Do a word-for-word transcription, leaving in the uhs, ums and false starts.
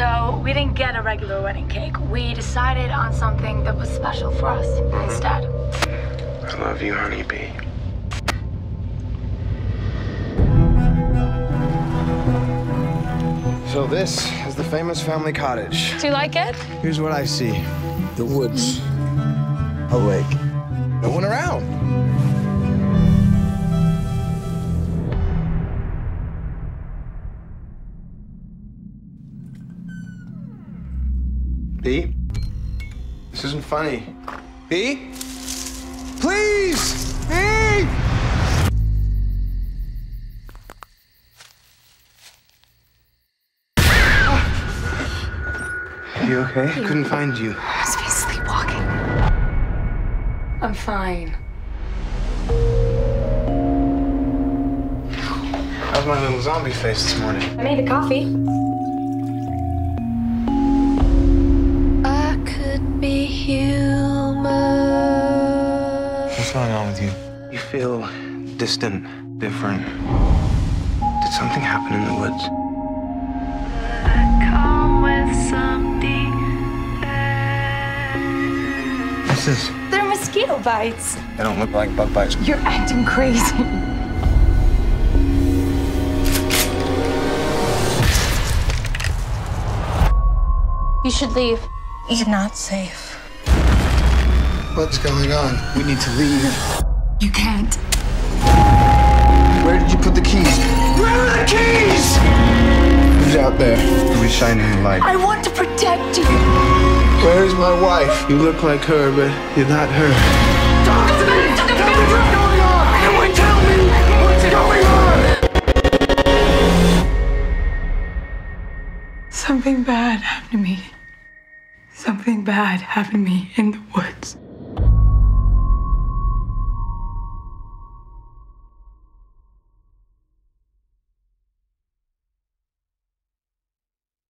So we didn't get a regular wedding cake. We decided on something that was special for us mm-hmm. instead. I love you, honey, Bea. So this is the famous family cottage. Do you like it? Here's what I see. The woods. Mm-hmm. A lake. No one around. Bea? This isn't funny. Bea? Please! Bea! Are you okay? Hey. Couldn't find you. I must be sleepwalking. I'm fine. How's my little zombie face this morning? I made the coffee. Be human. What's going on with you? You feel distant, different. Did something happen in the woods? I come with something. What's this? They're mosquito bites. They don't look like bug bites. You're acting crazy. You should leave. You're not safe. What's going on? We need to leave. You can't. Where did you put the keys? Where are the keys? Who's out there? Are we shining a light? I want to protect you. Where is my wife? You look like her, but you're not her. Talk to me! Talk to me! What's going on? Anyone tell me what's going on? Something bad happened to me. Something bad happened to me in the woods.